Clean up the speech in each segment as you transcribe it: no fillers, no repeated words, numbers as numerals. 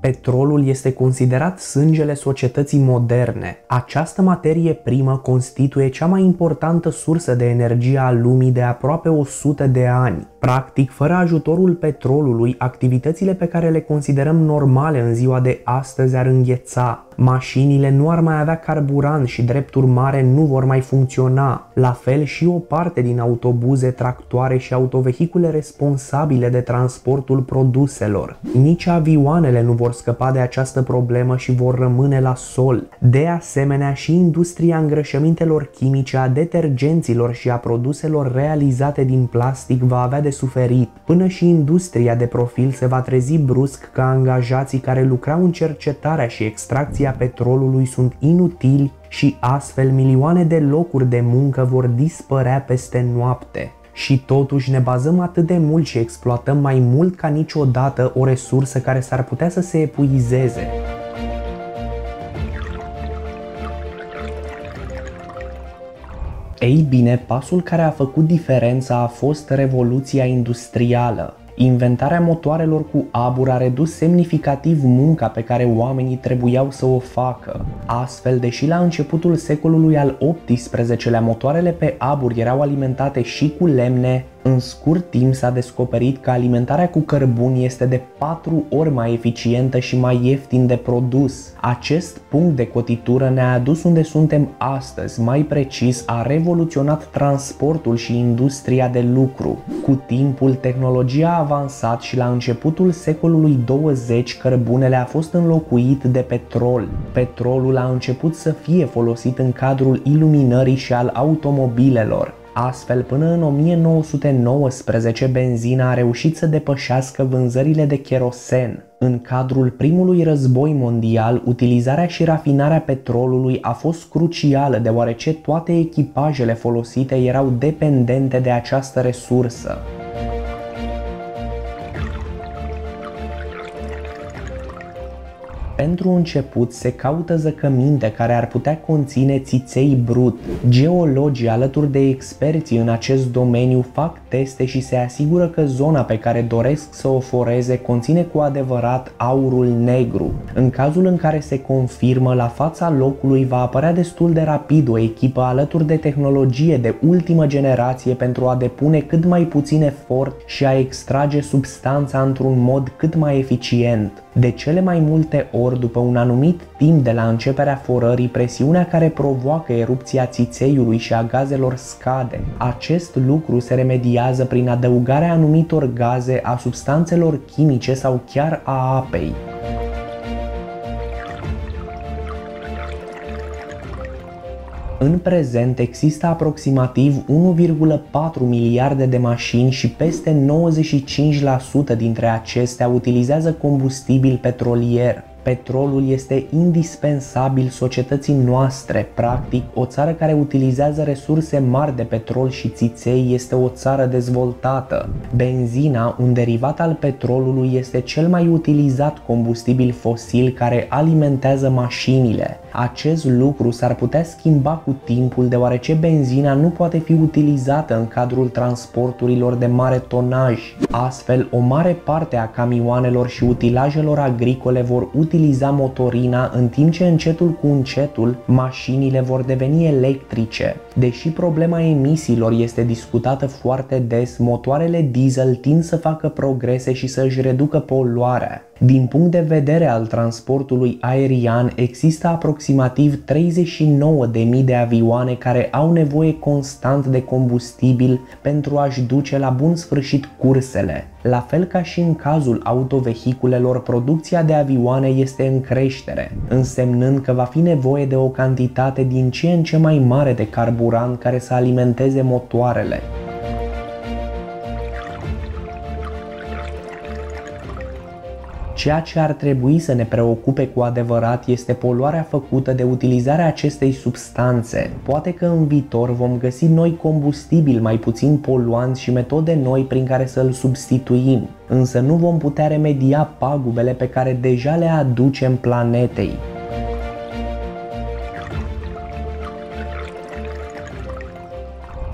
Petrolul este considerat sângele societății moderne. Această materie primă constituie cea mai importantă sursă de energie a lumii de aproape 100 de ani. Practic, fără ajutorul petrolului, activitățile pe care le considerăm normale în ziua de astăzi ar îngheța. Mașinile nu ar mai avea carburant și, drept urmare, nu vor mai funcționa. La fel și o parte din autobuze, tractoare și autovehicule responsabile de transportul produselor. Nici avioanele nu vor scăpa de această problemă și vor rămâne la sol. De asemenea, și industria îngrășămintelor chimice, a detergenților și a produselor realizate din plastic va avea de suferit. Până și industria de profil se va trezi brusc că angajații care lucrau în cercetarea și extracția petrolului sunt inutili și astfel milioane de locuri de muncă vor dispărea peste noapte. Și totuși ne bazăm atât de mult și exploatăm mai mult ca niciodată o resursă care s-ar putea să se epuizeze. Ei bine, pasul care a făcut diferența a fost revoluția industrială. Inventarea motoarelor cu abur a redus semnificativ munca pe care oamenii trebuiau să o facă. Astfel, deși la începutul secolului al XVIII-lea motoarele pe abur erau alimentate și cu lemne, în scurt timp s-a descoperit că alimentarea cu cărbuni este de 4 ori mai eficientă și mai ieftin de produs. Acest punct de cotitură ne-a adus unde suntem astăzi, mai precis a revoluționat transportul și industria de lucru. Cu timpul, tehnologia a avansat și la începutul secolului 20 cărbunele a fost înlocuit de petrol. Petrolul a început să fie folosit în cadrul iluminării și al automobilelor. Astfel, până în 1919, benzina a reușit să depășească vânzările de cherosen. În cadrul primului război mondial, utilizarea și rafinarea petrolului a fost crucială, deoarece toate echipajele folosite erau dependente de această resursă. Pentru început se caută zăcăminte care ar putea conține țiței brut. Geologii, alături de experții în acest domeniu, fac teste și se asigură că zona pe care doresc să o foreze conține cu adevărat aurul negru. În cazul în care se confirmă, la fața locului va apărea destul de rapid o echipă alături de tehnologie de ultimă generație pentru a depune cât mai puțin efort și a extrage substanța într-un mod cât mai eficient. De cele mai multe ori, după un anumit timp de la începerea forării, presiunea care provoacă erupția țițeiului și a gazelor scade. Acest lucru se remediază prin adăugarea anumitor gaze, a substanțelor chimice sau chiar a apei. În prezent există aproximativ 1,4 miliarde de mașini și peste 95% dintre acestea utilizează combustibil petrolier. Petrolul este indispensabil societății noastre. Practic, o țară care utilizează resurse mari de petrol și țiței este o țară dezvoltată. Benzina, un derivat al petrolului, este cel mai utilizat combustibil fosil care alimentează mașinile. Acest lucru s-ar putea schimba cu timpul, deoarece benzina nu poate fi utilizată în cadrul transporturilor de mare tonaj. Astfel, o mare parte a camioanelor și utilajelor agricole vor utiliza motorina, în timp ce încetul cu încetul mașinile vor deveni electrice. Deși problema emisiilor este discutată foarte des, motoarele diesel tind să facă progrese și să își reducă poluarea. Din punct de vedere al transportului aerian, există aproximativ 39.000 de avioane care au nevoie constant de combustibil pentru a-și duce la bun sfârșit cursele. La fel ca și în cazul autovehiculelor, producția de avioane este în creștere, însemnând că va fi nevoie de o cantitate din ce în ce mai mare de carburant care să alimenteze motoarele. Ceea ce ar trebui să ne preocupe cu adevărat este poluarea făcută de utilizarea acestei substanțe. Poate că în viitor vom găsi noi combustibili mai puțin poluanți și metode noi prin care să-l substituim, însă nu vom putea remedia pagubele pe care deja le aducem planetei.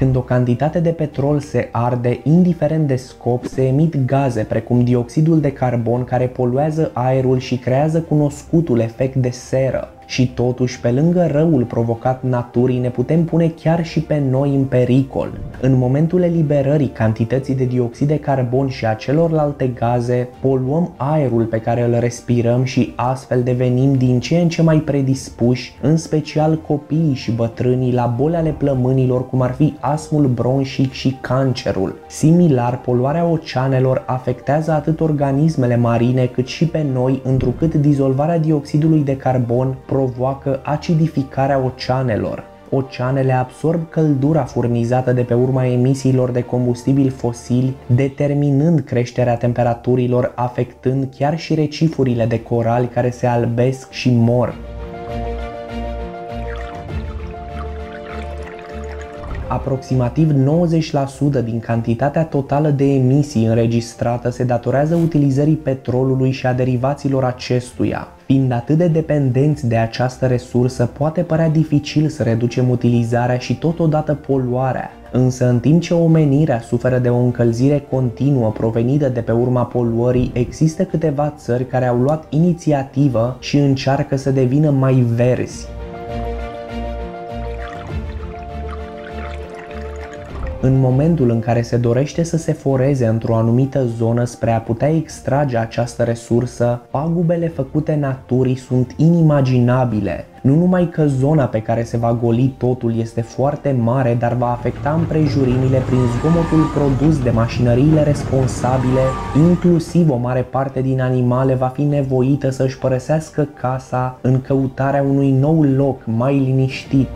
Când o cantitate de petrol se arde, indiferent de scop, se emit gaze precum dioxidul de carbon care poluează aerul și creează cunoscutul efect de seră. Și totuși, pe lângă răul provocat naturii, ne putem pune chiar și pe noi în pericol. În momentul eliberării cantității de dioxid de carbon și a celorlalte gaze, poluăm aerul pe care îl respirăm și astfel devenim din ce în ce mai predispuși, în special copiii și bătrânii, la boli ale plămânilor, cum ar fi astmul bronșic și cancerul. Similar, poluarea oceanelor afectează atât organismele marine cât și pe noi, întrucât dizolvarea dioxidului de carbon provoacă acidificarea oceanelor. Oceanele absorb căldura furnizată de pe urma emisiilor de combustibili fosili, determinând creșterea temperaturilor, afectând chiar și recifurile de corali care se albesc și mor. Aproximativ 90% din cantitatea totală de emisii înregistrată se datorează utilizării petrolului și a derivaților acestuia. Fiind atât de dependenți de această resursă, poate părea dificil să reducem utilizarea și totodată poluarea. Însă, în timp ce omenirea suferă de o încălzire continuă provenită de pe urma poluării, există câteva țări care au luat inițiativă și încearcă să devină mai verzi. În momentul în care se dorește să se foreze într-o anumită zonă spre a putea extrage această resursă, pagubele făcute naturii sunt inimaginabile. Nu numai că zona pe care se va goli totul este foarte mare, dar va afecta împrejurimile prin zgomotul produs de mașinăriile responsabile, inclusiv o mare parte din animale va fi nevoită să-și părăsească casa în căutarea unui nou loc mai liniștit.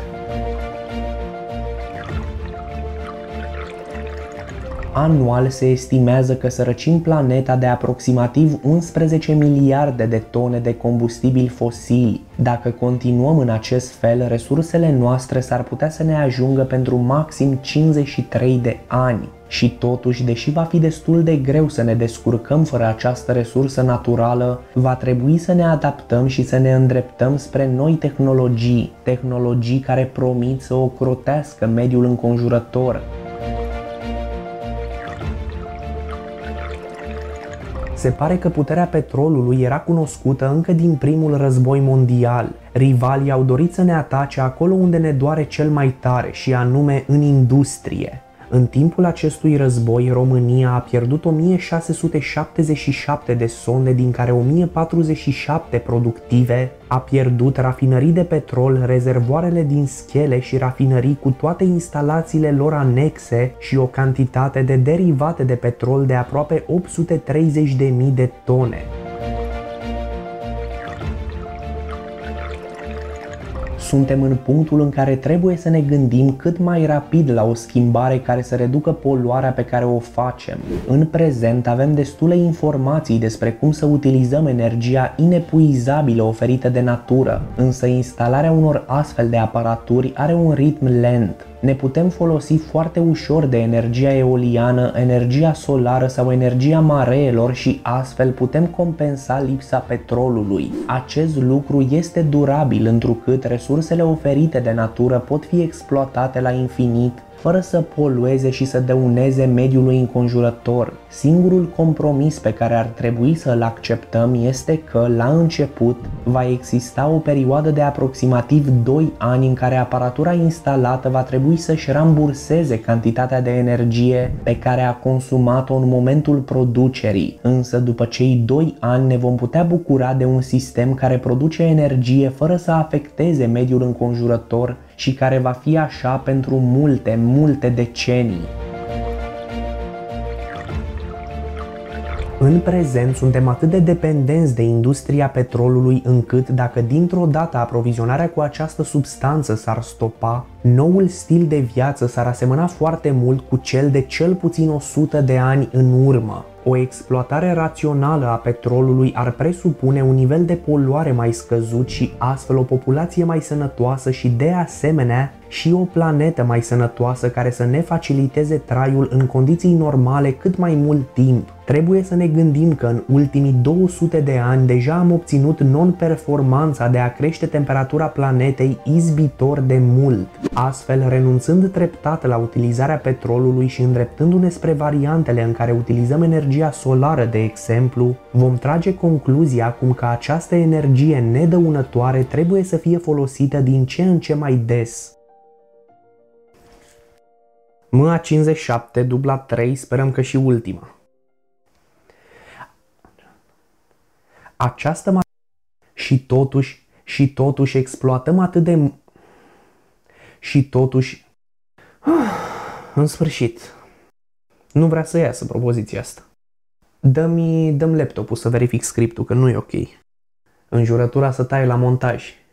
Anual se estimează că sărăcim planeta de aproximativ 11 miliarde de tone de combustibili fosili. Dacă continuăm în acest fel, resursele noastre s-ar putea să ne ajungă pentru maxim 53 de ani. Și totuși, deși va fi destul de greu să ne descurcăm fără această resursă naturală, va trebui să ne adaptăm și să ne îndreptăm spre noi tehnologii. Tehnologii care promit să ocrotească mediul înconjurător. Se pare că puterea petrolului era cunoscută încă din primul război mondial. Rivalii au dorit să ne atace acolo unde ne doare cel mai tare, și anume în industrie. În timpul acestui război, România a pierdut 1677 de sonde, din care 1047 productive, a pierdut rafinării de petrol, rezervoarele din schele și rafinării cu toate instalațiile lor anexe și o cantitate de derivate de petrol de aproape 830.000 de tone. Suntem în punctul în care trebuie să ne gândim cât mai rapid la o schimbare care să reducă poluarea pe care o facem. În prezent avem destule informații despre cum să utilizăm energia inepuizabilă oferită de natură, însă instalarea unor astfel de aparaturi are un ritm lent. Ne putem folosi foarte ușor de energia eoliană, energia solară sau energia mareelor și astfel putem compensa lipsa petrolului. Acest lucru este durabil, întrucât resursele oferite de natură pot fi exploatate la infinit, fără să polueze și să dăuneze mediului înconjurător. Singurul compromis pe care ar trebui să-l acceptăm este că, la început, va exista o perioadă de aproximativ 2 ani în care aparatura instalată va trebui să-și ramburseze cantitatea de energie pe care a consumat-o în momentul producerii. Însă, după cei 2 ani, ne vom putea bucura de un sistem care produce energie fără să afecteze mediul înconjurător și care va fi așa pentru multe, multe decenii. În prezent suntem atât de dependenți de industria petrolului încât, dacă dintr-o dată aprovizionarea cu această substanță s-ar stopa, noul stil de viață s-ar asemăna foarte mult cu cel de cel puțin 100 de ani în urmă. O exploatare rațională a petrolului ar presupune un nivel de poluare mai scăzut și astfel o populație mai sănătoasă și de asemenea și o planetă mai sănătoasă care să ne faciliteze traiul în condiții normale cât mai mult timp. Trebuie să ne gândim că în ultimii 200 de ani deja am obținut non-performanța de a crește temperatura planetei izbitor de mult. Astfel, renunțând treptat la utilizarea petrolului și îndreptându-ne spre variantele în care utilizăm energia solară, de exemplu, vom trage concluzia acum că această energie nedăunătoare trebuie să fie folosită din ce în ce mai des. MA57/3, sperăm că și ultima. Și totuși exploatăm atât de... În sfârșit. Nu vrea să iasă propoziția asta. Dă-mi laptopul să verific scriptul, că nu e ok. Înjurătura să taie la montaj.